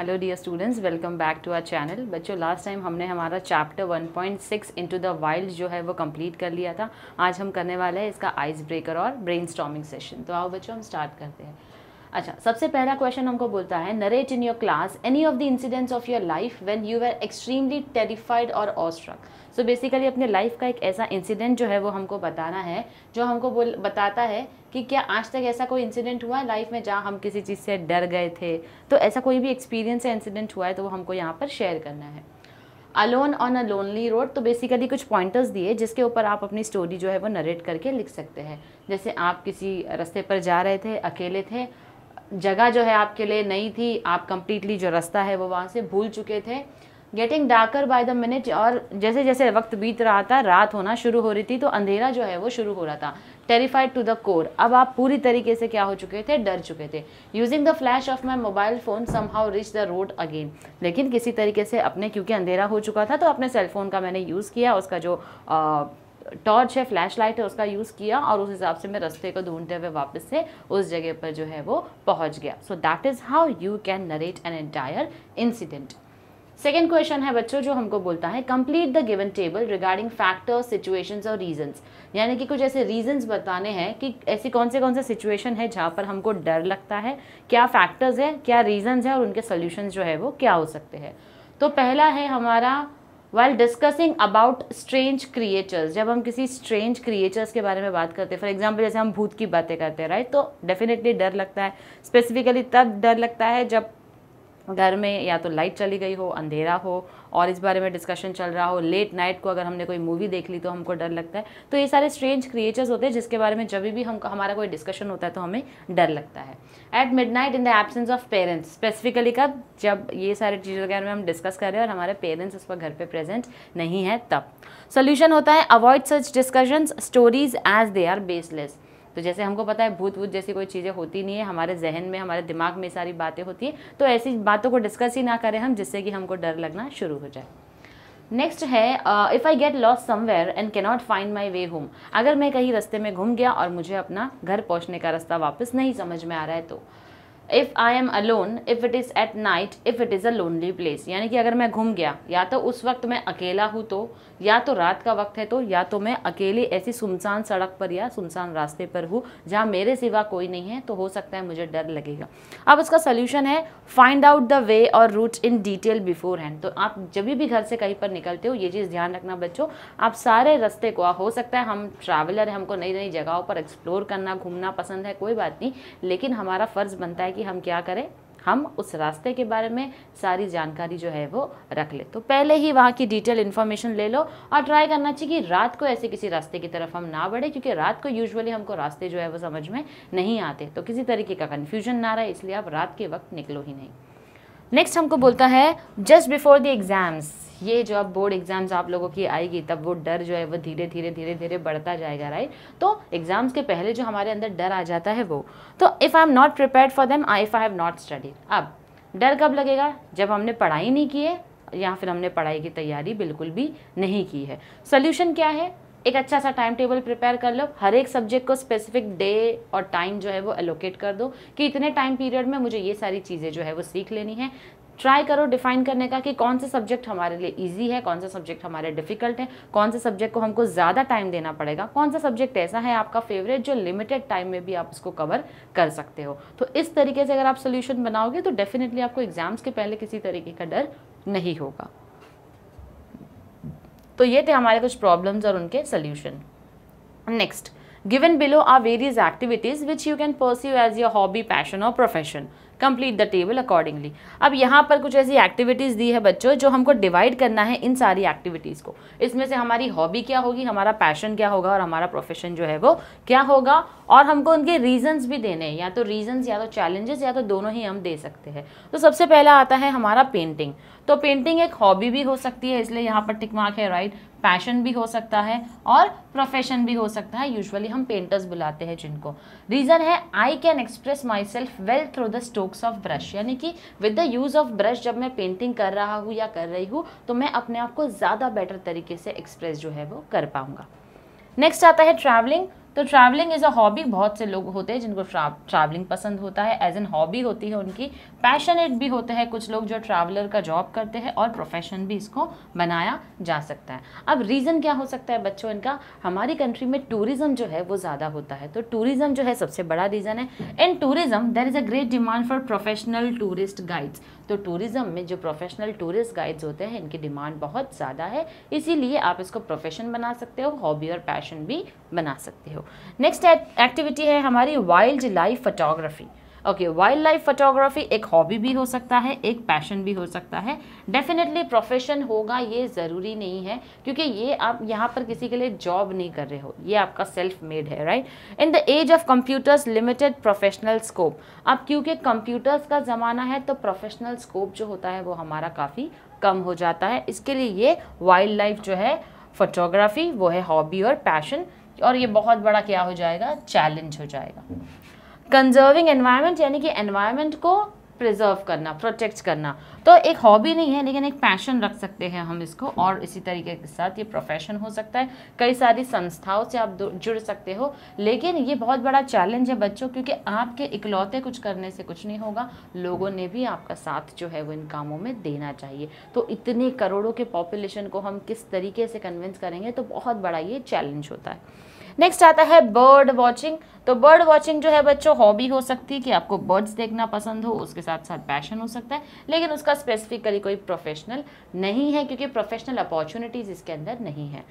Hello dear students, welcome back to our channel. बच्चों, last time हमने हमारा chapter 1.6 into the wild जो है वो कंप्लीट कर लिया था। आज हम करने वाले हैं इसका आइस ब्रेकर और ब्रेनस्टॉर्मिंग सेशन। तो आओ बच्चों, हम स्टार्ट करते हैं। अच्छा, सबसे पहला क्वेश्चन हमको बोलता है, narrate in your class any of the incidents of your life when you were extremely terrified और ऑस्ट्रक। सो बेसिकली अपने लाइफ का एक ऐसा इंसिडेंट जो है वो हमको बताना है जो हमको बताता है कि क्या आज तक ऐसा कोई इंसिडेंट हुआ है लाइफ में जहाँ हम किसी चीज़ से डर गए थे। तो ऐसा कोई भी एक्सपीरियंस या इंसिडेंट हुआ है तो वो हमको यहाँ पर शेयर करना है। Alone on a lonely road, तो बेसिकली कुछ पॉइंटर्स दिए जिसके ऊपर आप अपनी स्टोरी जो है वो नरेट करके लिख सकते हैं। जैसे आप किसी रास्ते पर जा रहे थे, अकेले थे, जगह जो है आपके लिए नई थी, आप कम्प्लीटली जो रास्ता है वो वहाँ से भूल चुके थे। Getting darker by the minute, और जैसे जैसे वक्त बीत रहा था रात होना शुरू हो रही थी, तो अंधेरा जो है वो शुरू हो रहा था। टेरिफाइड टू द कोर, अब आप पूरी तरीके से क्या हो चुके थे, डर चुके थे। Using the flash of my mobile phone somehow reach the road again, लेकिन किसी तरीके से अपने, क्योंकि अंधेरा हो चुका था तो अपने सेलफोन का मैंने यूज़ किया, उसका जो टॉर्च है, फ्लैशलाइट है, उसका यूज़ किया और उस हिसाब से मैं रास्ते को ढूंढते हुए वापस से उस जगह पर जो है वो पहुंच गया। So that is how you can narrate an entire incident. Second question है बच्चों जो हमको बोलता है, complete the given table regarding factors, situations और रीजंस। यानी कि कुछ ऐसे रीजंस बताने हैं कि ऐसी कौन से सिचुएशन है जहाँ पर हमको डर लगता है, क्या फैक्टर्स है, क्या रीजंस है और उनके सोल्यूशंस जो है वो क्या हो सकते हैं। तो पहला है हमारा, While discussing about strange creatures, जब हम किसी strange creatures के बारे में बात करते हैं, फॉर एग्जाम्पल जैसे हम भूत की बातें करते हैं, राइट, तो डेफिनेटली डर लगता है। स्पेसिफिकली तब डर लगता है जब घर में या तो लाइट चली गई हो, अंधेरा हो और इस बारे में डिस्कशन चल रहा हो, लेट नाइट को अगर हमने कोई मूवी देख ली तो हमको डर लगता है। तो ये सारे स्ट्रेंज क्रिएचर्स होते हैं जिसके बारे में जब भी हम, हमारा कोई डिस्कशन होता है तो हमें डर लगता है। At midnight in the absence of parents, specifically कब, जब ये सारे चीज़ों के बारे में हम डिस्कस कर रहे हैं और हमारे पेरेंट्स उस पर घर पर प्रेजेंट नहीं है तब। सोल्यूशन होता है avoid such discussions, stories as they are baseless. तो जैसे हमको पता है भूत वूत जैसी कोई चीज़ें होती नहीं है, हमारे जहन में, हमारे दिमाग में सारी बातें होती है, तो ऐसी बातों को डिस्कस ही ना करें हम जिससे कि हमको डर लगना शुरू हो जाए। नेक्स्ट है, if I get lost somewhere and cannot find my way home, अगर मैं कहीं रास्ते में घूम गया और मुझे अपना घर पहुँचने का रास्ता वापस नहीं समझ में आ रहा है। तो if I am alone, if it is at night, if it is a lonely place, यानी कि अगर मैं घूम गया, या तो उस वक्त मैं अकेला हूँ, तो या तो रात का वक्त है, तो या तो मैं अकेले ऐसी सुनसान सड़क पर या सुनसान रास्ते पर हूँ जहाँ मेरे सिवा कोई नहीं है, तो हो सकता है मुझे डर लगेगा। अब उसका सोल्यूशन है फाइंड आउट द वे और route in detail beforehand. तो आप जब भी घर से कहीं पर निकलते हो ये चीज़ ध्यान रखना बच्चों, आप सारे रास्ते को, हो सकता है हम ट्रैवलर हैं, हमको नई नई जगहों पर एक्सप्लोर करना, घूमना पसंद है, कोई बात नहीं, लेकिन हमारा फ़र्ज़ बनता है कि हम क्या करें, हम उस रास्ते के बारे में सारी जानकारी जो है वो रख ले। तो पहले ही वहाँ की डिटेल इन्फॉर्मेशन ले लो और ट्राई करना चाहिए कि रात को ऐसे किसी रास्ते की तरफ हम ना बढ़े, क्योंकि रात को यूजुअली हमको रास्ते जो है वो समझ में नहीं आते, तो किसी तरीके का कन्फ्यूजन ना रहे, इसलिए आप रात के वक्त निकलो ही नहीं। नेक्स्ट हमको बोलता है जस्ट बिफोर द एग्ज़ाम्स, ये जो अब बोर्ड एग्ज़ाम्स आप लोगों की आएगी तब वो डर जो है वो धीरे धीरे बढ़ता जाएगा, राइट। तो एग्ज़ाम्स के पहले जो हमारे अंदर डर आ जाता है वो, तो if I am not prepared for them, if I have not studied. अब डर कब लगेगा, जब हमने पढ़ाई नहीं की है या फिर हमने पढ़ाई की तैयारी बिल्कुल भी नहीं की है। सोल्यूशन क्या है, एक अच्छा सा टाइम टेबल प्रिपेयर कर लो, हर एक सब्जेक्ट को स्पेसिफिक डे और टाइम जो है वो एलोकेट कर दो कि इतने टाइम पीरियड में मुझे ये सारी चीज़ें जो है वो सीख लेनी है। ट्राई करो डिफाइन करने का कि कौन से सब्जेक्ट हमारे लिए इजी है, कौन से सब्जेक्ट हमारे डिफ़िकल्ट है, कौन से सब्जेक्ट को हमको ज़्यादा टाइम देना पड़ेगा, कौन सा सब्जेक्ट ऐसा है आपका फेवरेट जो लिमिटेड टाइम में भी आप उसको कवर कर सकते हो। तो इस तरीके से अगर आप सोल्यूशन बनाओगे तो डेफिनेटली आपको एग्ज़ाम्स के पहले किसी तरीके का डर नहीं होगा। तो ये थे हमारे कुछ प्रॉब्लम्स और उनके solution. Next, given below are various activities which you can pursue as your hobby, passion और profession, complete the table accordingly. अब यहाँ पर कुछ ऐसी एक्टिविटीज़ दी है बच्चों जो हमको डिवाइड करना है इन सारी एक्टिविटीज़ को, इसमें से हमारी हॉबी क्या होगी, हमारा पैशन क्या होगा और हमारा प्रोफेशन जो है वो क्या होगा, और हमको उनके रीजंस भी देने हैं, या तो रीजंस या तो चैलेंजेस या तो दोनों ही हम दे सकते हैं। तो सबसे पहला आता है हमारा पेंटिंग, तो पेंटिंग एक हॉबी भी हो सकती है इसलिए यहाँ पर टिक मार्क है, राइट। पैशन भी हो सकता है और प्रोफेशन भी हो सकता है, यूजुअली हम पेंटर्स बुलाते हैं जिनको। रीज़न है I can express myself well through the strokes of brush, यानी कि with the use of brush जब मैं पेंटिंग कर रहा हूँ या कर रही हूँ तो मैं अपने आप को ज़्यादा बेटर तरीके से एक्सप्रेस जो है वो कर पाऊँगा। नेक्स्ट आता है ट्रैवलिंग, तो ट्रैवलिंग इज़ अ हॉबी, बहुत से लोग होते हैं जिनको ट्रैवलिंग पसंद होता है, एज एन हॉबी होती है उनकी, पैशनेट भी होते हैं कुछ लोग जो ट्रैवलर का जॉब करते हैं, और प्रोफेशन भी इसको बनाया जा सकता है। अब रीज़न क्या हो सकता है बच्चों इनका? हमारी कंट्री में टूरिज़्म जो है वो ज़्यादा होता है, तो टूरिज़्म जो है सबसे बड़ा रीज़न है। In tourism there is a great demand for professional tourist guides, तो टूरिज़्म में जो प्रोफेशनल टूरिस्ट गाइड्स होते हैं इनकी डिमांड बहुत ज़्यादा है, इसीलिए आप इसको प्रोफेशन बना सकते हो, हॉबी और पैशन भी बना सकते हो। नेक्स्ट एक्टिविटी है हमारी wildlife photography. Okay, wildlife photography एक हॉबी भी हो सकता है, एक पैशन भी हो सकता है, डेफिनेटली प्रोफेशन होगा ये ज़रूरी नहीं है, क्योंकि ये आप यहाँ पर किसी के लिए जॉब नहीं कर रहे हो, ये आपका सेल्फ मेड है, right. In the age of computers limited professional scope, अब क्योंकि कंप्यूटर्स का ज़माना है तो प्रोफेशनल स्कोप जो होता है वो हमारा काफ़ी कम हो जाता है, इसके लिए ये वाइल्ड लाइफ जो है फोटोग्राफी वो है हॉबी और पैशन, और ये बहुत बड़ा क्या हो जाएगा, चैलेंज हो जाएगा। कंजर्विंग एनवायरनमेंट, यानी कि एनवायरनमेंट को प्रिजर्व करना, प्रोटेक्ट करना, तो एक हॉबी नहीं है लेकिन एक पैशन रख सकते हैं हम इसको, और इसी तरीके के साथ ये प्रोफेशन हो सकता है, कई सारी संस्थाओं से आप जुड़ सकते हो, लेकिन ये बहुत बड़ा चैलेंज है बच्चों, क्योंकि आपके इकलौते कुछ करने से कुछ नहीं होगा, लोगों ने भी आपका साथ जो है वो इन कामों में देना चाहिए, तो इतने करोड़ों के पॉपुलेशन को हम किस तरीके से कन्विंस करेंगे, तो बहुत बड़ा ये चैलेंज होता है। नेक्स्ट आता है बर्ड वॉचिंग, तो बर्ड वॉचिंग जो है बच्चों हॉबी हो सकती है कि आपको बर्ड्स देखना पसंद हो, उसके साथ साथ पैशन हो सकता है, लेकिन उसका स्पेसिफिकली कोई प्रोफेशनल नहीं है, क्योंकि प्रोफेशनल अपॉर्चुनिटीज़ इसके अंदर नहीं है।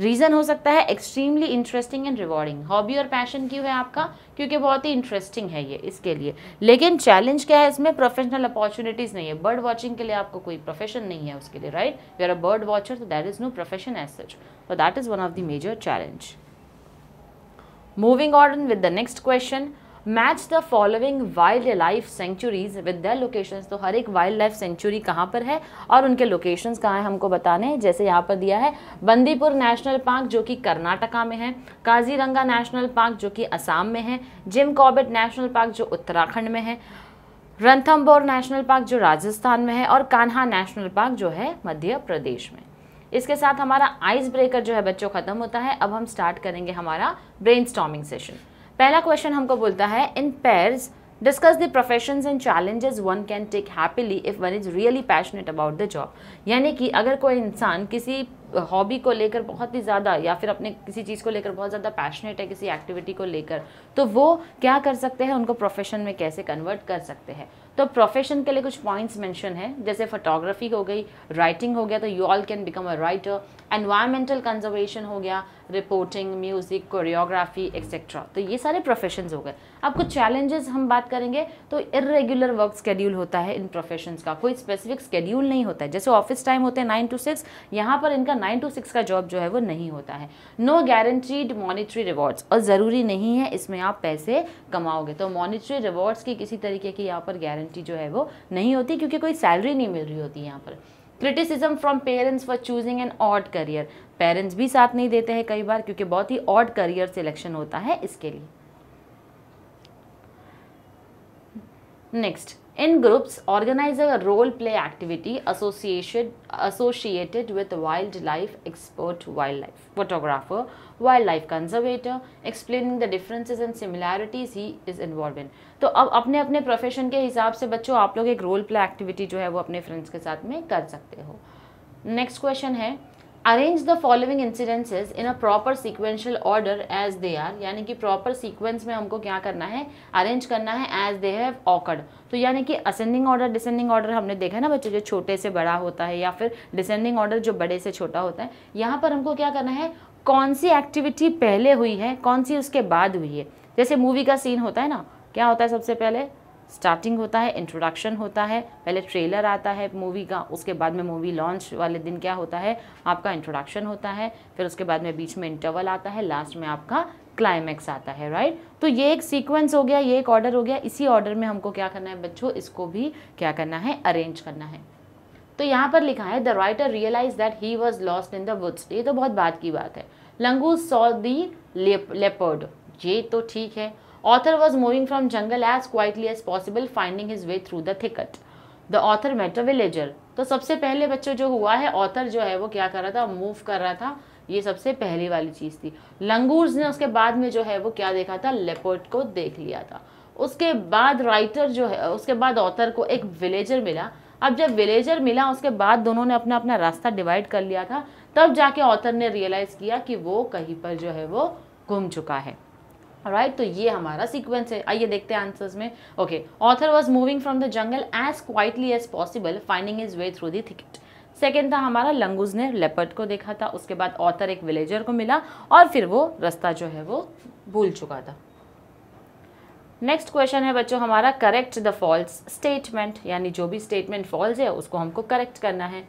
रीज़न हो सकता है extremely interesting and rewarding, hobby और पैशन क्यों है आपका, क्योंकि बहुत ही इंटरेस्टिंग है ये इसके लिए, लेकिन चैलेंज क्या है इसमें, प्रोफेशनल अपॉर्चुनिटीज़ नहीं है, बर्ड वॉचिंग के लिए आपको कोई प्रोफेशन नहीं है उसके लिए, right, you are a bird watcher, तो that is no profession as such, तो that is one of the major challenge. Moving on with the next question, match the following wildlife sanctuaries with their locations, तो हर एक wild life sanctuary कहाँ पर है और उनके locations कहाँ हैं हमको बताने हैं। जैसे यहाँ पर दिया है बंदीपुर नेशनल पार्क जो कि कर्नाटका में है, काजीरंगा नेशनल पार्क जो कि असम में है, जिम कॉर्बेट नेशनल पार्क जो उत्तराखंड में है, रणथंबोर नेशनल पार्क जो राजस्थान में है, और कान्हा नेशनल पार्क जो है मध्य प्रदेश में। इसके साथ हमारा आइस ब्रेकर जो है बच्चों ख़त्म होता है। अब हम स्टार्ट करेंगे हमारा ब्रेनस्टॉर्मिंग सेशन। पहला क्वेश्चन हमको बोलता है in pairs discuss the professions and challenges one can take happily if one is really passionate about the job. यानी कि अगर कोई इंसान किसी हॉबी को लेकर बहुत ही ज़्यादा या फिर अपने किसी चीज़ को लेकर बहुत ज़्यादा पैशनेट है, किसी एक्टिविटी को लेकर, तो वो क्या कर सकते हैं, उनको प्रोफेशन में कैसे कन्वर्ट कर सकते हैं। तो प्रोफेशन के लिए कुछ पॉइंट्स मेंशन है, जैसे फोटोग्राफी हो गई, राइटिंग हो गया, तो you all can become a writer, environmental conservation हो गया, रिपोर्टिंग, म्यूज़िक, कोरियोग्राफी एक्सेट्रा, तो ये सारे प्रोफेशंस हो गए। अब कुछ चैलेंजेस हम बात करेंगे तो इर्रेगुलर वर्क स्केड्यूल होता है इन प्रोफेशंस का, कोई स्पेसिफिक स्केड्यूल नहीं होता है, जैसे ऑफिस टाइम होते हैं 9 to 6, यहाँ पर इनका 9 to 6 का जॉब जो है वो नहीं होता है। नो गारंटीड मॉनिटरी रिवॉर्ड्स, और ज़रूरी नहीं है इसमें आप पैसे कमाओगे, तो मॉनिटरी रिवॉर्ड्स की किसी तरीके की यहाँ पर गारंटी जो है वो नहीं होती, क्योंकि कोई सैलरी नहीं मिल रही होती है यहाँ पर। Criticism from parents for choosing an odd career, parents भी साथ नहीं देते हैं कई बार, क्योंकि बहुत ही ऑड करियर सिलेक्शन होता है इसके लिए। Next, in groups organise a role play activity associated with wild life expert, wild life photographer, wild life conservator, explaining the differences and similarities he is involve in. तो अब अपने अपने profession के हिसाब से बच्चों आप लोग एक रोल प्ले एक्टिविटी जो है वो अपने फ्रेंड्स के साथ में कर सकते हो। नेक्स्ट क्वेश्चन है arrange the following incidences in a proper sequential order as they are, यानी कि प्रॉपर सीक्वेंस में हमको क्या करना है, अरेंज करना है एज दे हैव ऑकर्ड। तो यानी कि असेंडिंग ऑर्डर, डिसेंडिंग ऑर्डर हमने देखा ना बच्चों, जो छोटे से बड़ा होता है, या फिर डिसेंडिंग ऑर्डर जो बड़े से छोटा होता है। यहाँ पर हमको क्या करना है, कौन सी एक्टिविटी पहले हुई है, कौन सी उसके बाद हुई है। जैसे मूवी का सीन होता है ना, क्या होता है, सबसे पहले स्टार्टिंग होता है, इंट्रोडक्शन होता है, पहले ट्रेलर आता है मूवी का, उसके बाद में मूवी लॉन्च वाले दिन क्या होता है, आपका इंट्रोडक्शन होता है, फिर उसके बाद में बीच में इंटरवल आता है, लास्ट में आपका क्लाइमैक्स आता है, राइट। तो ये एक सीक्वेंस हो गया, ये एक ऑर्डर हो गया, इसी ऑर्डर में हमको क्या करना है बच्चों, इसको भी क्या करना है, अरेंज करना है। तो यहाँ पर लिखा है the writer realise that he was lost in the woods, ये तो बहुत बात की बात है। लंगूर सॉ दी लेपर्ड, ये तो ठीक है। Author was moving from jungle as quietly as possible, finding his way through the thicket. The author met a villager. तो सबसे पहले बच्चों जो हुआ है, author जो है वो क्या कर रहा था, मूव कर रहा था, ये सबसे पहली वाली चीज़ थी। लंगूर्स ने उसके बाद में जो है वो क्या देखा था, लेपर्ड को देख लिया था। उसके बाद राइटर जो है, उसके बाद ऑथर को एक विलेजर मिला। अब जब विलेजर मिला उसके बाद दोनों ने अपना अपना रास्ता डिवाइड कर लिया था। तब जाके ऑथर ने रियलाइज़ किया कि वो कहीं पर जो है वो घूम चुका है। राइट, तो ये हमारा सीक्वेंस है। आइए देखते हैं आंसर्स में। Okay, author was moving from the jungle as quietly as possible finding his way through the thicket. Second था हमारा लंगूज ने लेपर्ड को देखा था, उसके बाद ऑथर एक विलेजर को मिला और फिर वो रास्ता जो है वो भूल चुका था। नेक्स्ट क्वेश्चन है बच्चों हमारा करेक्ट द फॉल्स स्टेटमेंट, यानी जो भी स्टेटमेंट फॉल्स है उसको हमको करेक्ट करना है।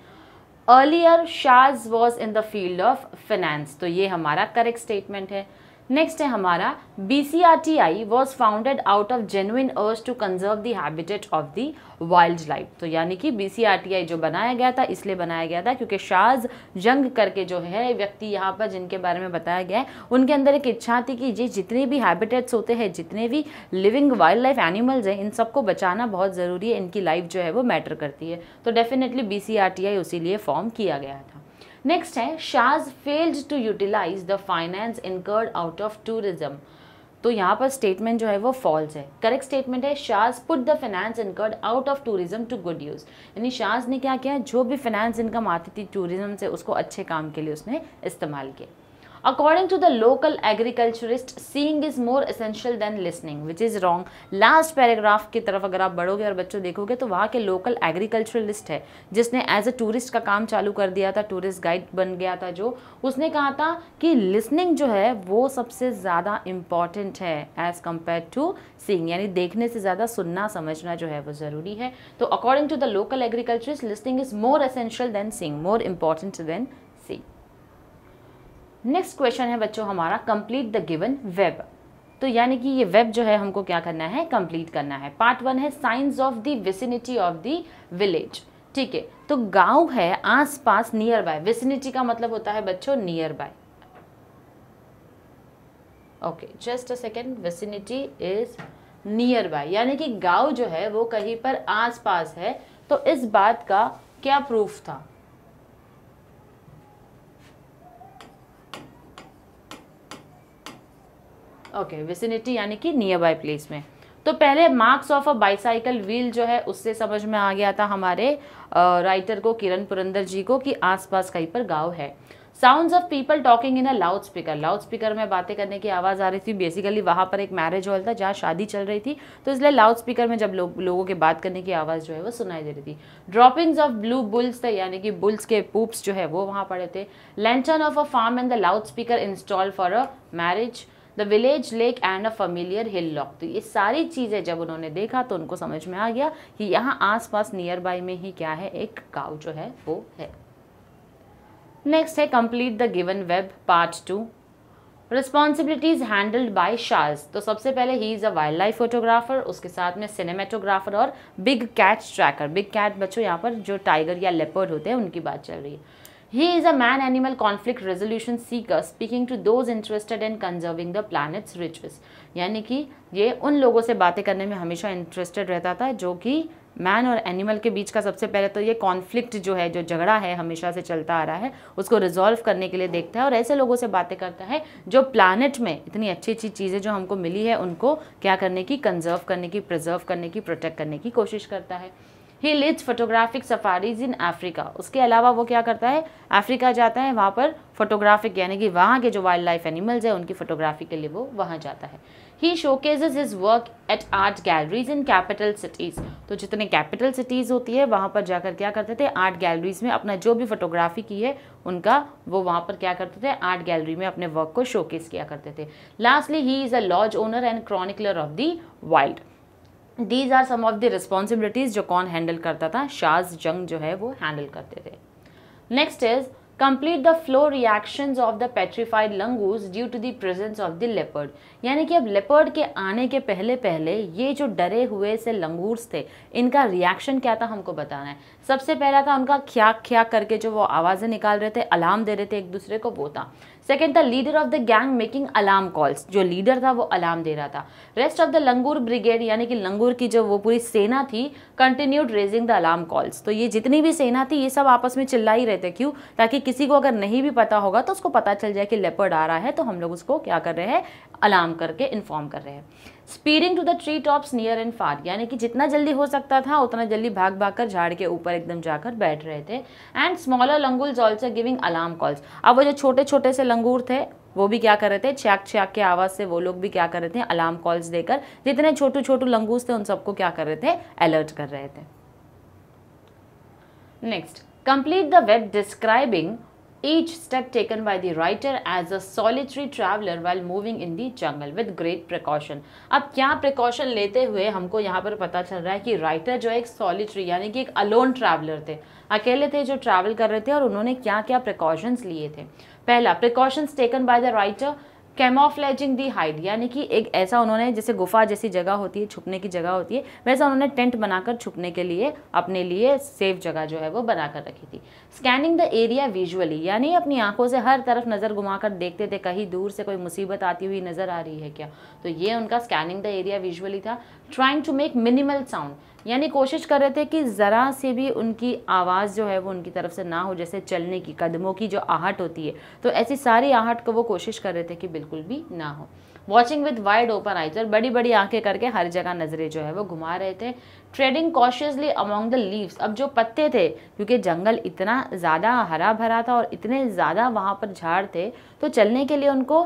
Earlier Shaaz was in the field of finance, तो ये हमारा करेक्ट स्टेटमेंट है। नेक्स्ट है हमारा BCRTI was founded out of genuine urge to conserve the habitat of the wild life, तो यानी कि BCRTI जो बनाया गया था इसलिए बनाया गया था क्योंकि शाज जंग करके जो है व्यक्ति यहाँ पर जिनके बारे में बताया गया है उनके अंदर एक इच्छा थी कि ये जितने भी हैबिटेट्स होते हैं, जितने भी लिविंग वाइल्ड लाइफ एनिमल्स हैं, इन सबको बचाना बहुत ज़रूरी है, इनकी लाइफ जो है वो मैटर करती है। तो डेफिनेटली BCRTI उसी लिए फॉर्म किया गया था। नेक्स्ट है Shaaz failed to utilise the finance incurred out of tourism, तो यहाँ पर स्टेटमेंट जो है वो फॉल्स है। करेक्ट स्टेटमेंट है Shaaz put the finance incurred out of tourism to good use, यानी शाज ने क्या किया, जो भी फाइनेंस इनकम आती थी टूरिज्म से उसको अच्छे काम के लिए उसने इस्तेमाल किया। According to the local agriculturist seeing is more essential than listening which is wrong. Last paragraph की तरफ अगर आप बढ़ोगे और बच्चों देखोगे तो वहाँ के लोकल एग्रीकल्चरलिस्ट है जिसने एज अ टूरिस्ट का काम चालू कर दिया था, टूरिस्ट गाइड बन गया था, जो उसने कहा था कि लिसनिंग जो है वो सबसे ज़्यादा इम्पॉर्टेंट है एज़ कम्पेयर टू सीइंग, यानी देखने से ज़्यादा सुनना समझना जो है वो ज़रूरी है। तो according to the local agriculturist listening is more essential than seeing, more important than seeing. Next question है बच्चों हमारा कंप्लीट द गिवन वेब, तो यानी कि ये वेब जो है हमको क्या करना है, कंप्लीट करना है। पार्ट 1 है science of the vicinity of the village, ठीक है, तो गांव है, आसपास, नियर बाय। विसिनिटी का मतलब होता है बच्चों nearby. Okay, just a second, vicinity is nearby, यानी कि गांव जो है वो कहीं पर आसपास है। तो इस बात का क्या प्रूफ था, ओके, विसिनिटी यानी कि नियर बाय प्लेस में। तो पहले marks of a bicycle wheel जो है उससे समझ में आ गया था हमारे राइटर को, किरण पुरंदर जी को, कि आसपास कहीं पर गांव है। Sounds of people talking in a loudspeaker, loudspeaker में बातें करने की आवाज़ आ रही थी। बेसिकली वहाँ पर एक मैरिज हॉल था जहाँ शादी चल रही थी, तो इसलिए लाउड स्पीकर में जब लोगों के बात करने की आवाज़ जो है वो सुनाई दे रही थी। ड्रॉपिंग्स ऑफ ब्लू बुल्स थे, यानी कि बुल्स के पूप्स जो है वो वहाँ पड़े थे। Lantern of a farm and the loudspeaker install for a marriage. The village lake and a familiar hillock, तो ये सारी चीज़ें जब उन्होंने देखा तो उनको समझ में आ गया कि यहाँ आसपास नियर बाय में ही क्या है, एक गाँव जो है वो है। नेक्स्ट है complete the given web part 2 responsibilities handled by Shaaz, तो सबसे पहले he is a wild life photographer, उसके साथ में सिनेमेटोग्राफर और big cat tracker. Big cat बच्चों यहाँ पर जो टाइगर या लेपर्ड होते हैं उनकी बात चल रही है। He is a man animal conflict resolution seeker speaking to those interested in conserving the planet's riches, यानी कि ये उन लोगों से बातें करने में हमेशा इंटरेस्टेड रहता था जो कि मैन और एनिमल के बीच का सबसे पहले तो ये कॉन्फ्लिक्ट जो है, जो झगड़ा है हमेशा से चलता आ रहा है, उसको रिजॉल्व करने के लिए देखता है और ऐसे लोगों से बातें करता है जो प्लानट में इतनी अच्छी अच्छी चीज़ें जो हमको मिली है उनको क्या करने की, कंजर्व करने की, प्रिजर्व करने की, प्रोटेक्ट करने की कोशिश करता है। He leads photographic safaris in Africa, उसके अलावा वो क्या करता है, अफ्रीका जाता है, वहाँ पर फोटोग्राफिक यानी कि वहाँ के जो वाइल्ड लाइफ एनिमल्स हैं उनकी फोटोग्राफी के लिए वो वहाँ जाता है। He showcases his work at art galleries in capital cities, तो जितने कैपिटल सिटीज़ होती है वहाँ पर जाकर क्या करते थे, आर्ट गैलरीज में अपना जो भी फोटोग्राफी की है उनका वो वहाँ पर क्या करते थे, आर्ट गैलरी में अपने वर्क को शोकेस किया करते थे। Lastly he is a lodge owner and chronicler of the wild. These are some of the responsibilities जो कौन हैंडल करता था, शाज जंग जो है वो हैंडल करते थे। Next is complete the flow reactions of the petrified lungus due to the presence of the leopard, यानी कि अब लेपर्ड के आने के पहले पहले ये जो डरे हुए से लंगूर्स थे इनका रिएक्शन क्या था हमको बताना है। सबसे पहला था उनका ख्याक ख्याक करके जो वो आवाज़ें निकाल रहे थे, अलार्म दे रहे थे एक दूसरे को, वो था। सेकेंड था leader of the gang making alarm calls, जो लीडर था वो अलार्म दे रहा था। Rest of the langur brigade यानी कि लंगूर की जो वो पूरी सेना थी continued raising the alarm calls. तो ये जितनी भी सेना थी ये सब आपस में चिल्ला ही रहते, क्यों? ताकि किसी को अगर नहीं भी पता होगा तो उसको पता चल जाए कि लेपर्ड आ रहा है, तो हम लोग उसको क्या कर रहे हैं, अलार्म करके इन्फॉर्म कर रहे हैं। Speeding to the tree tops near and far, यानी कि जितना जल्दी हो सकता था उतना जल्दी भाग भाग कर झाड़ के ऊपर एकदम जाकर बैठ रहे थे। And smaller langurs also giving alarm calls. अब वो जो छोटे छोटे से लंगूर थे वो भी क्या कर रहे थे, छ्याक छ्याक के आवाज़ से वो लोग भी क्या कर रहे थे, अलार्म कॉल्स देकर जितने छोटू छोटू लंगूस थे उन सबको क्या कर रहे थे, अलर्ट कर रहे थे। Next, complete the web describing each step taken by the writer as a solitary traveler while moving in the jungle with great precaution। अब क्या precaution लेते हुए हमको यहाँ पर पता चल रहा है कि writer जो एक solitary यानी कि एक alone traveler थे, अकेले थे जो travel कर रहे थे, और उन्होंने क्या क्या precautions लिए थे। पहला, precautions taken by the writer camouflaging the hide, यानी कि एक ऐसा उन्होंने जैसे गुफा जैसी जगह होती है, छुपने की जगह होती है, वैसा उन्होंने टेंट बनाकर छुपने के लिए अपने लिए सेफ जगह जो है वो बनाकर रखी थी। स्कैनिंग द एरिया विजुअली, यानी अपनी आंखों से हर तरफ नज़र घुमाकर देखते थे कहीं दूर से कोई मुसीबत आती हुई नज़र आ रही है क्या, तो ये उनका स्कैनिंग द एरिया विजुअली था। Trying to make minimal sound, यानी कोशिश कर रहे थे कि ज़रा से भी उनकी आवाज़ जो है वो उनकी तरफ से ना हो, जैसे चलने की कदमों की जो आहट होती है, तो ऐसी सारी आहट को वो कोशिश कर रहे थे कि बिल्कुल भी ना हो। Watching with wide open eyes, और बड़ी बड़ी आंखें करके हर जगह नजरें जो है वो घुमा रहे थे। Treading cautiously among the leaves, अब जो पत्ते थे क्योंकि जंगल इतना ज़्यादा हरा भरा था और इतने ज़्यादा वहाँ पर झाड़ थे, तो चलने के लिए उनको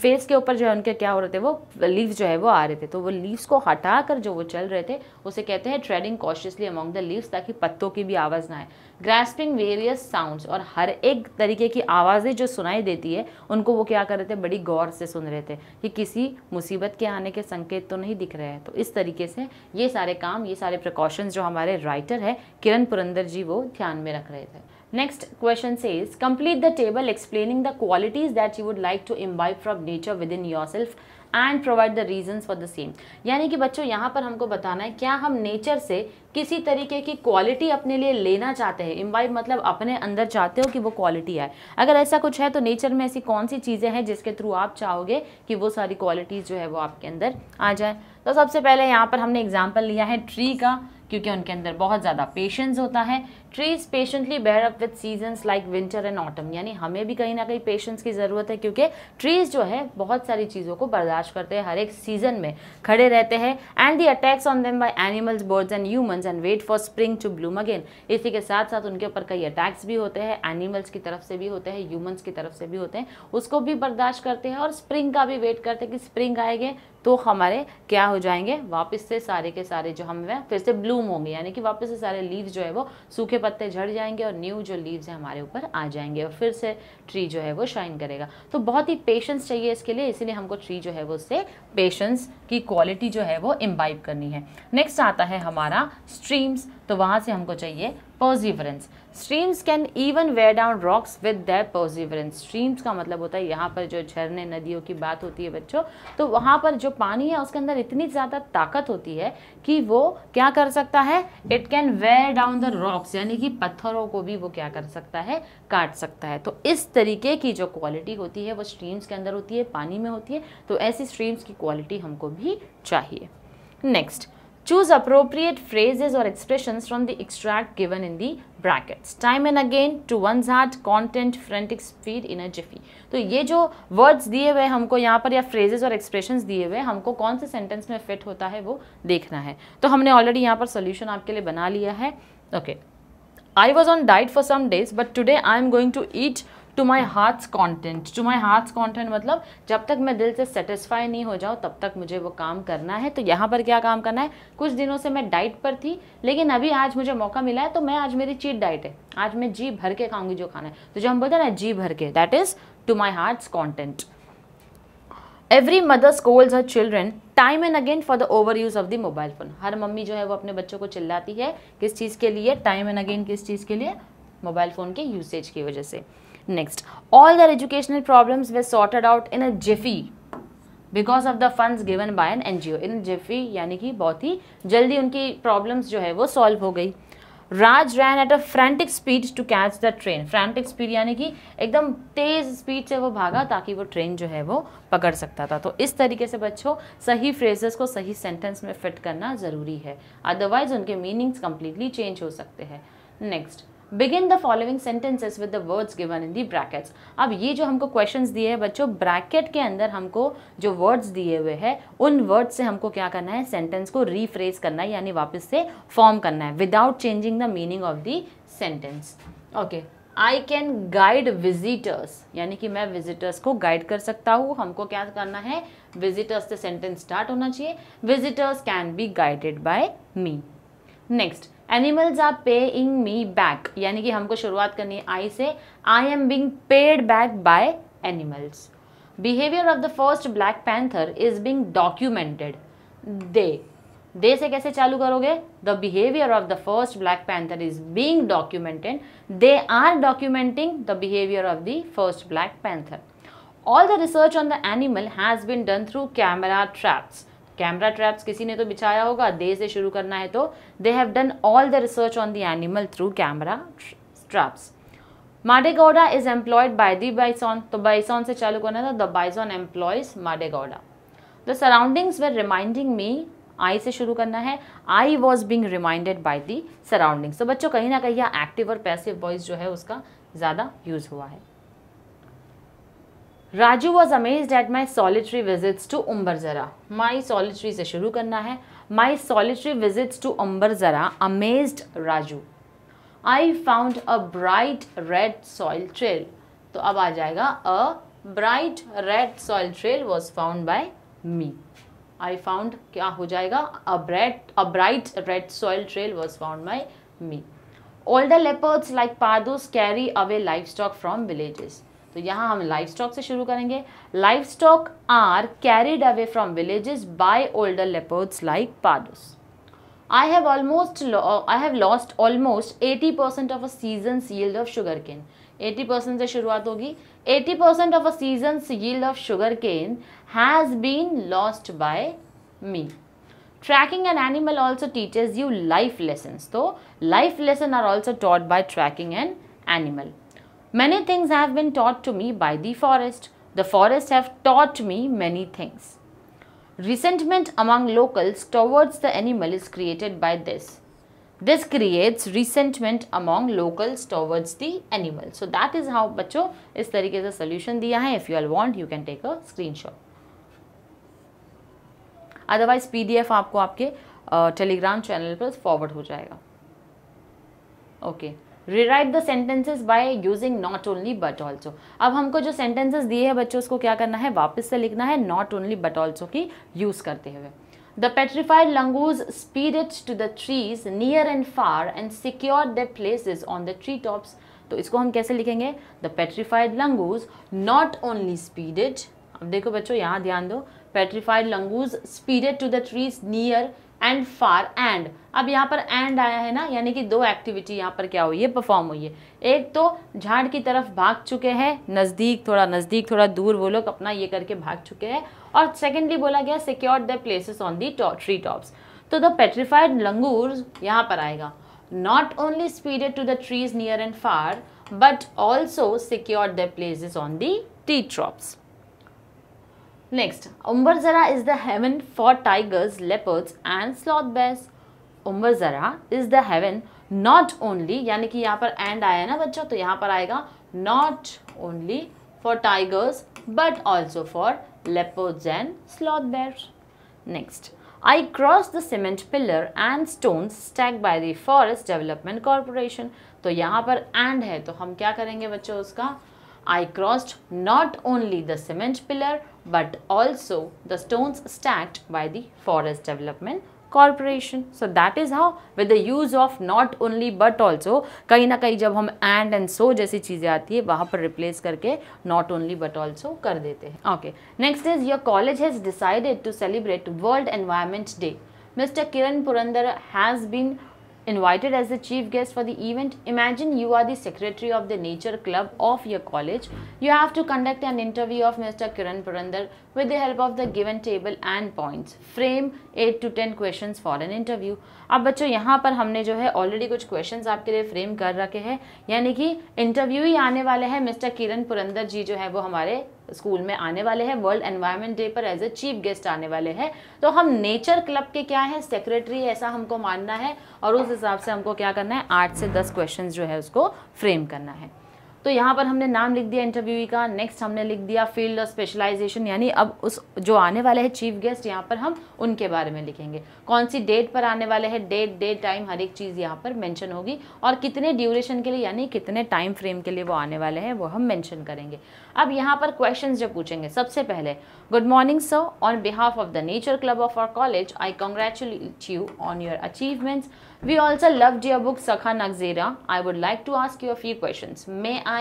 फेस के ऊपर जो है उनके क्या हो रहे थे, वो लीव्स जो है वो आ रहे थे, तो वो लीव्स को हटा कर जो वो चल रहे थे उसे कहते हैं treading cautiously among the leaves, ताकि पत्तों की भी आवाज़ ना आए। ग्रास्पिंग वेरियस साउंड्स, और हर एक तरीके की आवाज़ें जो सुनाई देती है उनको वो क्या कर रहे थे, बड़ी गौर से सुन रहे थे कि किसी मुसीबत के आने के संकेत तो नहीं दिख रहे हैं। तो इस तरीके से ये सारे काम, ये सारे प्रिकॉशंस जो हमारे राइटर है किरण पुरंदर जी वो ध्यान में रख रहे थे। Next question says complete the table explaining the qualities that you would like to imbibe from nature within yourself and provide the reasons for the same। यानी कि बच्चों यहाँ पर हमको बताना है क्या हम नेचर से किसी तरीके की क्वालिटी अपने लिए लेना चाहते हैं। इम्बाइब मतलब अपने अंदर चाहते हो कि वो क्वालिटी आए, अगर ऐसा कुछ है तो नेचर में ऐसी कौन सी चीज़ें हैं जिसके थ्रू आप चाहोगे कि वो सारी क्वालिटीज़ जो है वो आपके अंदर आ जाए। तो सबसे पहले यहाँ पर हमने एग्जाम्पल लिया है ट्री का, क्योंकि उनके अंदर बहुत ज़्यादा पेशेंस होता है। Trees patiently bear up with seasons like winter and autumn, यानी हमें भी कहीं ना कहीं पेशेंस की ज़रूरत है, क्योंकि ट्रीज जो है बहुत सारी चीज़ों को बर्दाश्त करते हैं, हर एक सीजन में खड़े रहते हैं। And the attacks on them by animals birds and humans and wait for spring to bloom again. इसी के साथ साथ उनके ऊपर कई अटैक्स भी होते हैं, एनिमल्स की तरफ से भी होते हैं, ह्यूमंस की तरफ से भी होते हैं, उसको भी बर्दाश्त करते हैं और स्प्रिंग का भी वेट करते हैं कि स्प्रिंग आएंगे तो हमारे क्या हो जाएंगे, वापस से सारे के सारे जो हमें फिर से ब्लूम होंगे, यानी कि वापस से सारे लीव्स जो है वो सूखे पत्ते झड़ जाएंगे और न्यू जो लीव्स हैं हमारे ऊपर आ जाएंगे और फिर से ट्री जो है वो शाइन करेगा। तो बहुत ही पेशेंस चाहिए इसके लिए, इसीलिए हमको ट्री जो है वो उससे पेशेंस की क्वालिटी जो है वो इम्बाइब करनी है। नेक्स्ट आता है हमारा स्ट्रीम्स, तो वहाँ से हमको चाहिए perseverance. Streams can even wear down rocks with their perseverance. Streams का मतलब होता है यहाँ पर जो झरने नदियों की बात होती है बच्चों, तो वहाँ पर जो पानी है उसके अंदर इतनी ज़्यादा ताकत होती है कि वो क्या कर सकता है, it can wear down the rocks, यानी कि पत्थरों को भी वो क्या कर सकता है, काट सकता है। तो इस तरीके की जो क्वालिटी होती है वो स्ट्रीम्स के अंदर होती है, पानी में होती है, तो ऐसी स्ट्रीम्स की क्वालिटी हमको भी चाहिए। Next, choose appropriate phrases or expressions from the extract given in the brackets time and again to one's heart content frantic speed in a jiffy। तो ये जो वर्ड्स दिए हुए हमको यहाँ पर, या फ्रेजेस और एक्सप्रेशंस दिए हुए हमको कौन से सेंटेंस में फिट होता है वो देखना है। तो हमने ऑलरेडी यहाँ पर सोल्यूशन आपके लिए बना लिया है। Okay, I was on diet for some days but today I am going to eat to my heart's content. To my heart's content मतलब जब तक मैं दिल से सेटिस्फाई नहीं हो जाऊँ तब तक मुझे वो काम करना है। तो यहाँ पर क्या काम करना है, कुछ दिनों से मैं डाइट पर थी लेकिन अभी आज मुझे मौका मिला है, तो मैं आज मेरी चीट डाइट है, आज मैं जी भर के खाऊंगी जो खाना है। तो जो हम बोलते हैं ना जी भर के, that is to my heart's content. Every mother scolds her children time and again for the over use of the mobile phone. हर मम्मी जो है वो अपने बच्चों को चिल्लाती है किस चीज़ के लिए, टाइम एंड अगेन, किस चीज़ के लिए, मोबाइल फ़ोन के यूसेज की वजह से। Next, all their educational problems were sorted out in a jiffy because of the funds given by an NGO। in a jiffy यानी कि बहुत ही जल्दी उनकी problems जो है वो solve हो गई। Raj ran at a frantic speed to catch the train. Frantic speed यानी कि एकदम तेज़ स्पीड से वो भागा ताकि वो ट्रेन जो है वो पकड़ सकता था। तो इस तरीके से बच्चों सही फ्रेजेस को सही सेंटेंस में फिट करना ज़रूरी है, अदरवाइज उनके मीनिंग्स कम्प्लीटली चेंज हो सकते हैं। Next, begin the following sentences with the words given in the brackets. अब ये जो हमको क्वेश्चंस दिए हैं बच्चों, ब्रैकेट के अंदर हमको जो वर्ड्स दिए हुए हैं उन वर्ड्स से हमको क्या करना है, सेंटेंस को रीफ्रेज करना है, यानी वापस से फॉर्म करना है without changing the meaning of the sentence. Okay, I can guide visitors, यानी कि मैं विजिटर्स को गाइड कर सकता हूँ। हमको क्या करना है, विजिटर्स से सेंटेंस स्टार्ट होना चाहिए, visitors can be guided by me. Next, animals are paying me back, यानी कि हमको शुरुआत करनी है आई से, I am being paid back by animals. Behaviour of the first black panther is being documented, they से कैसे चालू करोगे, the behaviour of the first black panther is being documented, they are documenting the behaviour of the first black panther. All the research on the animal has been done through camera traps. Camera traps किसी ने तो बिछाया होगा, दे से शुरू करना है तो they have done all the research on the animal through camera traps. Madegowda is employed by the bison, तो बाइसॉन से चालू करना था, the bison employs Madegowda. The surroundings were reminding me, I से शुरू करना है, I was being reminded by the surroundings. तो बच्चों कहीं ना कहीं यह एक्टिव और पैसिव वॉइस जो है उसका ज़्यादा यूज हुआ है। Raju was amazed at my solitary visits to Umbarjara, my solitary से शुरू करना है, my solitary visits to Umbarjara amazed Raju. I found a bright red soil trail, तो अब आ जाएगा a bright red soil trail was found by me. I found क्या हो जाएगा, a bright red soil trail was found by me. Older leopards like Pados carry away livestock from villages, तो यहाँ हम लाइफ स्टॉक से शुरू करेंगे, livestock are carried away from villages by older leopards like Pados. I have lost almost 80% of a season's yield of sugar cane, 80% से शुरुआत होगी, 80% of a season's yield of sugar cane has been lost by me. Tracking an animal also teaches you life lessons, तो life lesson are also taught by tracking an animal. Many things have been taught to me by the forest. The forest have taught me many things. Resentment among locals towards the animal is created by this. This creates resentment among locals towards the animal. So that is how बच्चों इस तरीके से solution दिया है. If you all want, you can take a screenshot. Otherwise PDF आपको आपके Telegram channel पर forward हो जाएगा. Okay. Rewrite the sentences by using not only but also. अब हमको जो sentences दिए हैं बच्चों उसको क्या करना है, वापस से लिखना है not only but also की use करते हुए। The petrified langurs speeded to the trees near and far and secured their places on the tree tops. तो इसको हम कैसे लिखेंगे, The petrified langurs not only speeded, अब देखो बच्चों यहाँ ध्यान दो, petrified langurs speeded to the trees near and far and, अब यहाँ पर एंड आया है ना, यानी कि दो एक्टिविटी यहाँ पर क्या हुई है, परफॉर्म हुई है। एक तो झाड़ की तरफ भाग चुके हैं, नज़दीक थोड़ा दूर वो लोग अपना ये करके भाग चुके हैं, और सेकेंडली बोला गया secure the places on the tree tops. तो द पेट्रीफाइड लंगूर्स यहाँ पर आएगा, not only speeded to the trees near and far but also secure the places on the tree tops. Next, Umbarjara is the haven for tigers, leopards and sloth bears. Umbarjara is the haven not only, यानी कि यहाँ पर and आया है ना बच्चों, तो यहाँ पर आएगा not only for tigers but also for leopards and sloth bears. Next, I cross the cement pillar and stone stack by the forest development corporation, तो यहाँ पर एंड है तो हम क्या करेंगे बच्चों उसका, I crossed not only the cement pillar but also the stones stacked by the Forest Development Corporation. So that is how with the use of not only but also, कहीं ना कहीं जब हम and so जैसी चीज़ें आती है वहाँ पर replace करके not only but also कर देते हैं। Okay. Next is your college has decided to celebrate World Environment Day. Mr. Kiran Purandar has been invited as the chief guest for the event. Imagine you are the secretary of the nature club of your college. You have to conduct an interview of Mr. Kiran Purandar with the help of the given table and points. Frame 8 to 10 questions for an interview. अब बच्चों यहाँ पर हमने जो है already कुछ questions आपके लिए फ्रेम कर रखे हैं, यानी कि इंटरव्यू ही आने वाले हैं. मिस्टर किरण पुरंदर जी जो है वो हमारे स्कूल में आने वाले हैं, वर्ल्ड एनवायरनमेंट डे पर एज ए चीफ गेस्ट आने वाले हैं. तो हम नेचर क्लब के क्या है, सेक्रेटरी, ऐसा हमको मानना है और उस हिसाब से हमको क्या करना है, 8 से 10 क्वेश्चंस जो है उसको फ्रेम करना है. तो यहाँ पर हमने नाम लिख दिया इंटरव्यूई का, नेक्स्ट हमने लिख दिया फील्ड और स्पेशलाइजेशन, यानी अब उस जो आने वाले हैं चीफ गेस्ट यहाँ पर हम उनके बारे में लिखेंगे, कौन सी डेट पर आने वाले हैं, डेट, डे, टाइम, हर एक चीज़ यहाँ पर मेंशन होगी और कितने ड्यूरेशन के लिए यानी कितने टाइम फ्रेम के लिए वो आने वाले हैं वो हम मेंशन करेंगे. अब यहाँ पर क्वेश्चन जो पूछेंगे, सबसे पहले good morning sir, on behalf of the nature club of our college I congratulate you on your achievements. We also loved your book Sakha Nagzera. I would like to ask you a few questions. May I?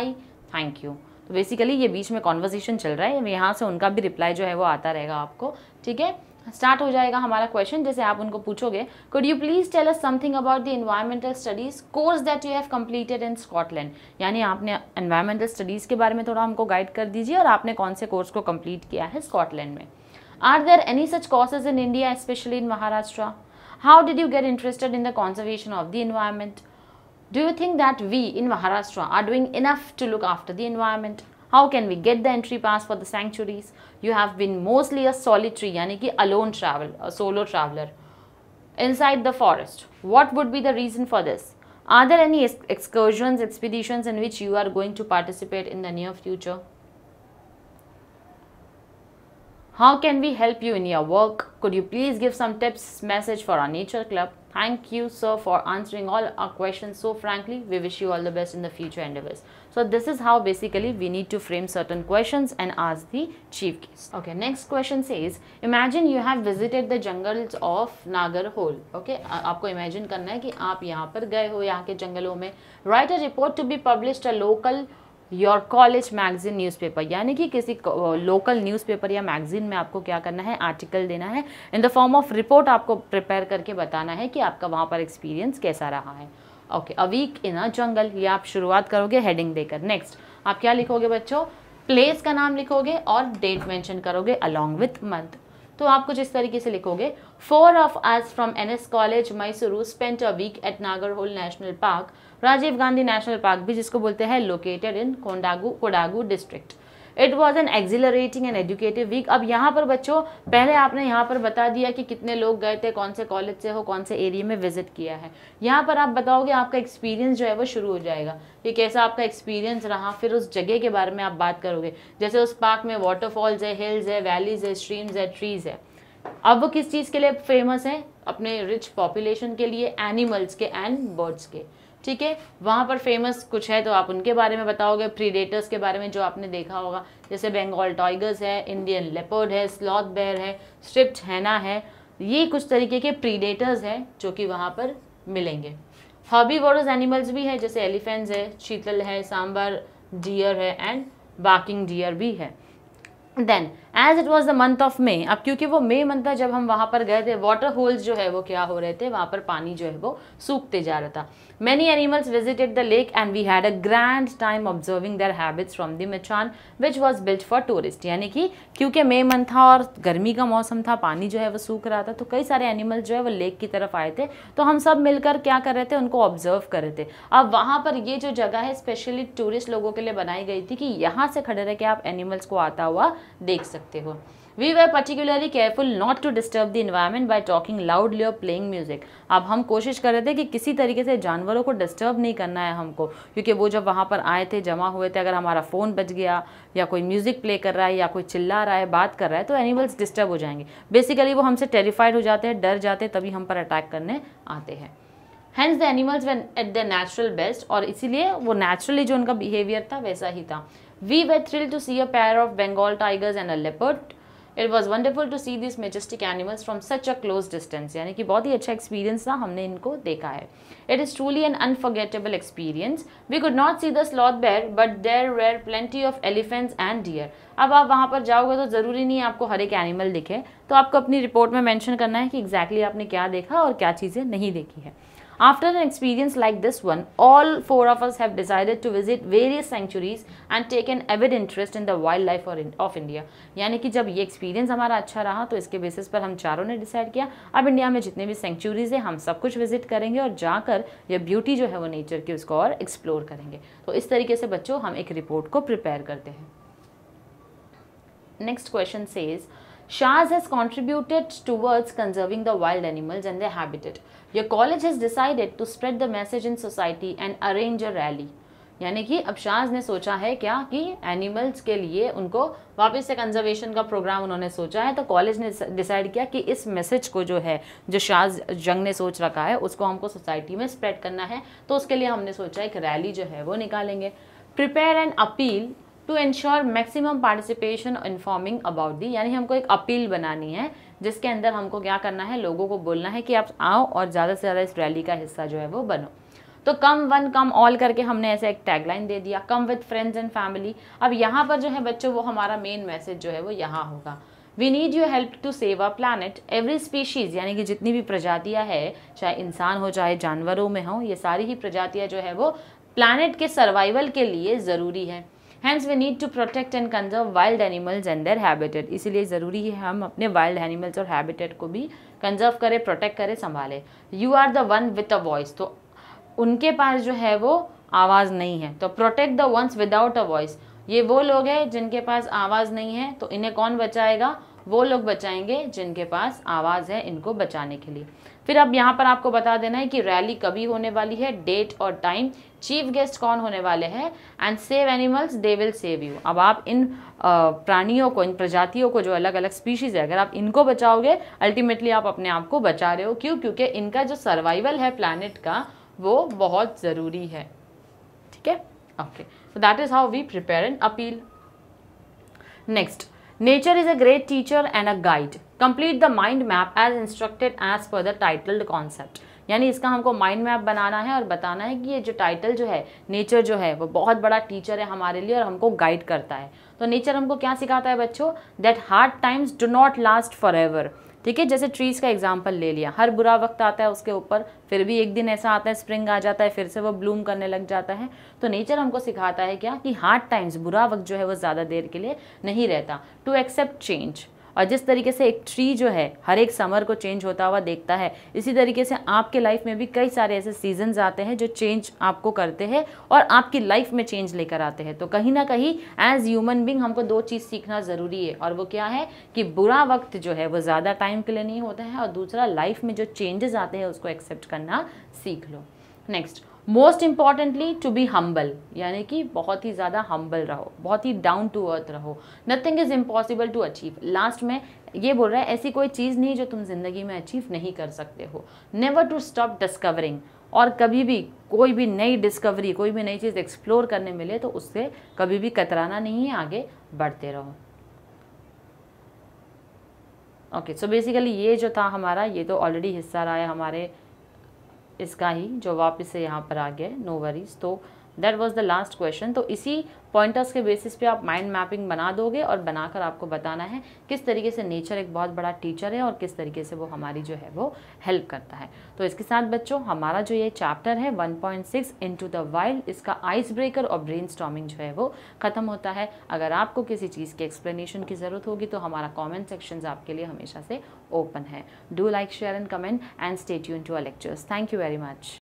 Thank you. तो basically ये बीच में conversation चल रहा है, यहाँ से उनका भी रिप्लाई जो है वो आता रहेगा आपको. ठीक है, स्टार्ट हो जाएगा हमारा क्वेश्चन. जैसे आप उनको पूछोगे could you please tell us something about the environmental studies course that you have completed in Scotland, यानी आपने एनवायरमेंटल स्टडीज के बारे में थोड़ा हमको गाइड कर दीजिए और आपने कौन से कोर्स को कम्प्लीट किया है स्कॉटलैंड में. Are there any such courses in India, specially in Maharashtra. How did you get interested in the conservation of the environment? Do you think that we in Maharashtra are doing enough to look after the environment? How can we get the entry pass for the sanctuaries? You have been mostly a solitary, यानी कि alone travel, a solo traveler, inside the forest. What would be the reason for this? Are there any excursions, expeditions in which you are going to participate in the near future? How can we help you in your work? Could you please give some tips, message for our nature club? Thank you, sir, for answering all our questions so frankly. We wish you all the best in the future endeavors. So this is how basically we need to frame certain questions and ask the chief guest. Okay, next question says, imagine you have visited the jungles of Nagarhole. Okay, आपको imagine करना है कि आप यहाँ पर गए हो, यहाँ के जंगलों में. Write a report to be published a local your college magazine newspaper, यानी कि किसी लोकल न्यूज़पेपर या मैगजीन में आपको क्या करना है, आर्टिकल देना है. In the form of report आपको प्रिपेयर करके बताना है कि आपका वहाँ पर एक्सपीरियंस कैसा रहा है. ओके, अ वीक इन अ जंगल, ये आप शुरुआत करोगे हेडिंग देकर. नेक्स्ट आप क्या लिखोगे बच्चों, प्लेस का नाम लिखोगे और डेट मेंशन करोगे अलॉन्ग विथ मंथ. तो आप कुछ इस तरीके से लिखोगे, 4 of us from NS College Mysuru spent a week at Nagarhole National Park, Rajiv Gandhi national park भी जिसको बोलते हैं, located in Kodagu district. It was an accelerating and educative week. अब यहाँ पर बच्चों पहले आपने यहाँ पर बता दिया कि कितने लोग गए थे, कौन से कॉलेज से हो, कौन से एरिया में विजिट किया है. यहाँ पर आप बताओगे, आपका एक्सपीरियंस जो है वो शुरू हो जाएगा कि कैसा आपका एक्सपीरियंस रहा. फिर उस जगह के बारे में आप बात करोगे, जैसे उस पार्क में वाटरफॉल्स है, हिल्स है, वैलीज है, स्ट्रीम्स है, ट्रीज है. अब वो किस चीज़ के लिए फेमस है, अपने रिच पॉपुलेशन के लिए, एनिमल्स के एंड बर्ड्स के. ठीक है, वहाँ पर फेमस कुछ है तो आप उनके बारे में बताओगे, प्रीडेटर्स के बारे में जो आपने देखा होगा, जैसे बंगाल टाइगर्स है, इंडियन लेपर्ड है, स्लॉथ बेयर है, स्ट्रिप्ड हैना है, ये कुछ तरीके के प्रीडेटर्स हैं जो कि वहाँ पर मिलेंगे. हर्बीवोरस एनिमल्स भी है, जैसे एलिफेंट्स है, चीतल है, सांबर डियर है एंड बार्किंग डियर भी है. Then as it was the month of May, अब क्योंकि वो मे मंथ था जब हम वहाँ पर गए थे, वाटर होल्स जो है वो क्या हो रहे थे, वहाँ पर पानी जो है वो सूखते जा रहा था. Many animals visited the lake and we had a grand time observing their habits from the machan which was built for tourist, यानी कि क्योंकि मे मंथ था और गर्मी का मौसम था, पानी जो है वो सूख रहा था, तो कई सारे एनिमल्स जो है वो लेक की तरफ आए थे. तो हम सब मिलकर क्या कर रहे थे, उनको ऑब्जर्व कर रहे थे. अब वहाँ पर ये जो जगह है स्पेशली टूरिस्ट लोगों के लिए बनाई गई थी कि यहाँ से खड़े रह के आप एनिमल्स को आता हुआ देख सकते हो. We were particularly careful not to disturb the environment by talking loudly or playing music. अब हम कोशिश कर रहे थे कि किसी तरीके से जानवरों को डिस्टर्ब नहीं करना है हमको, क्योंकि वो जब वहाँ पर आए थे, जमा हुए थे, अगर हमारा फ़ोन बज गया या कोई म्यूज़िक प्ले कर रहा है या कोई चिल्ला रहा है, बात कर रहा है, तो एनिमल्स डिस्टर्ब हो जाएंगे. बेसिकली वो हमसे टेरिफाइड हो जाते हैं, डर जाते हैं, तभी हम पर अटैक करने आते हैं. Hence the animals were at their natural best, और इसीलिए वो naturally जो उनका behavior था वैसा ही था. We were thrilled to see a pair of Bengal tigers and a leopard. It was wonderful to see these majestic animals from such a close distance. यानी कि बहुत ही अच्छा एक्सपीरियंस था, हमने इनको देखा है. It is truly an unforgettable experience. We could not see the sloth bear, but there were plenty of elephants and deer. अब आप वहाँ पर जाओगे तो ज़रूरी नहीं है आपको हर एक एनिमल दिखे, तो आपको अपनी रिपोर्ट में मेंशन करना है कि एग्जैक्टली आपने क्या देखा और क्या चीज़ें नहीं देखी है. After an experience like this one, all four of us have decided to visit various sanctuaries and take an avid interest in the wildlife of India. यानी कि जब ये experience हमारा अच्छा रहा तो इसके basis पर हम चारों ने decide किया अब इंडिया में जितने भी sanctuaries हैं हम सब कुछ visit करेंगे और जाकर ये beauty जो है वो nature की उसको और explore करेंगे. तो इस तरीके से बच्चों हम एक report को prepare करते हैं. Next question says, Shaz has contributed towards conserving the wild animals and their habitat. Your college has decided to spread the message in society and arrange a rally. यानी कि अब शाज ने सोचा है क्या कि एनिमल्स के लिए उनको वापस से कंजर्वेशन का प्रोग्राम उन्होंने सोचा है, तो कॉलेज ने डिसाइड किया कि इस मैसेज को जो है जो शाज जंग ने सोच रखा है उसको हमको सोसाइटी में स्प्रेड करना है, तो उसके लिए हमने सोचा एक रैली जो है वो निकालेंगे. Prepare and appeal to ensure maximum participation informing about the, यानी हमको एक अपील बनानी है जिसके अंदर हमको क्या करना है, लोगों को बोलना है कि आप आओ और ज़्यादा से ज़्यादा इस रैली का हिस्सा जो है वो बनो. तो कम वन कम ऑल करके हमने ऐसे एक टैगलाइन दे दिया, come with friends and family. अब यहाँ पर जो है बच्चों वो हमारा मेन मैसेज जो है वो यहाँ होगा, we need your help to save a planet. Every species, यानी कि जितनी भी प्रजातियाँ है, चाहे इंसान हो चाहे जानवरों में हो, ये सारी ही प्रजातियाँ जो है वो प्लानट के सर्वाइवल के लिए ज़रूरी है. Hence we need to protect and conserve wild animals and their habitat. इसीलिए ज़रूरी है हम अपने wild animals और habitat को भी conserve करें, protect करें, संभालें. You are the one with a voice. तो उनके पास जो है वो आवाज़ नहीं है, तो protect the ones without a voice. ये वो लोग हैं जिनके पास आवाज़ नहीं है, तो इन्हें कौन बचाएगा, वो लोग बचाएंगे जिनके पास आवाज़ है इनको बचाने के लिए. फिर अब यहाँ पर आपको बता देना है कि रैली कभी होने वाली है, डेट और टाइम, चीफ गेस्ट कौन होने वाले हैं, and save animals they will save you. अब आप इन प्राणियों को, इन प्रजातियों को जो अलग अलग स्पीशीज है, अगर आप इनको बचाओगे अल्टीमेटली आप अपने आप को बचा रहे हो. क्यों? क्योंकि इनका जो सर्वाइवल है प्लैनेट का वो बहुत ज़रूरी है. ठीक है, okay, so that is how we prepare an appeal. Next, Nature is a great teacher and a guide. Complete the mind map as instructed as per the titled concept. यानी इसका हमको माइंड मैप बनाना है और बताना है कि ये जो टाइटल जो है नेचर जो है वो बहुत बड़ा टीचर है हमारे लिए और हमको गाइड करता है. तो नेचर हमको क्या सिखाता है बच्चों, that hard times do not last for ever. ठीक है, जैसे ट्रीज़ का एग्जाम्पल ले लिया, हर बुरा वक्त आता है उसके ऊपर फिर भी एक दिन ऐसा आता है स्प्रिंग आ जाता है, फिर से वो ब्लूम करने लग जाता है. तो नेचर हमको सिखाता है क्या कि हार्ड टाइम्स, बुरा वक्त जो है वो ज़्यादा देर के लिए नहीं रहता. टू एक्सेप्ट चेंज, और जिस तरीके से एक ट्री जो है हर एक समर को चेंज होता हुआ देखता है, इसी तरीके से आपके लाइफ में भी कई सारे ऐसे सीजन्स आते हैं जो चेंज आपको करते हैं और आपकी लाइफ में चेंज लेकर आते हैं. तो कहीं ना कहीं एज ह्यूमन बीइंग हमको दो चीज़ सीखना ज़रूरी है, और वो क्या है कि बुरा वक्त जो है वो ज़्यादा टाइम के लिए नहीं होता है, और दूसरा लाइफ में जो चेंजेस आते हैं उसको एक्सेप्ट करना सीख लो. Next, most importantly to be humble, यानी कि बहुत ही ज़्यादा हम्बल रहो, बहुत ही डाउन टू अर्थ रहो. Nothing is impossible to achieve. Last में ये बोल रहा है ऐसी कोई चीज़ नहीं जो तुम जिंदगी में अचीव नहीं कर सकते हो. नेवर टू स्टॉप डिस्कवरिंग, और कभी भी कोई भी नई डिस्कवरी, कोई भी नई चीज़ एक्सप्लोर करने मिले तो उससे कभी भी कतराना नहीं है, आगे बढ़ते रहो. ओके, सो बेसिकली ये जो था हमारा, ये तो ऑलरेडी हिस्सा रहा है हमारे इसका ही जो वापस से यहाँ पर आ गया, नो वरीज. तो that was the last question. तो इसी पॉइंटर्स के बेसिस पे आप माइंड मैपिंग बना दोगे और बनाकर आपको बताना है किस तरीके से नेचर एक बहुत बड़ा टीचर है और किस तरीके से वो हमारी जो है वो हेल्प करता है. तो इसके साथ बच्चों हमारा जो ये चैप्टर है 1.6 इनटू द वाइल्ड, इसका आइस ब्रेकर और ब्रेनस्टॉर्मिंग जो है वो ख़त्म होता है. अगर आपको किसी चीज़ के एक्सप्लेनेशन की ज़रूरत होगी तो हमारा कॉमेंट सेक्शन आपके लिए हमेशा से ओपन है. Do like, share and comment and stay tuned to our lectures. Thank you very much.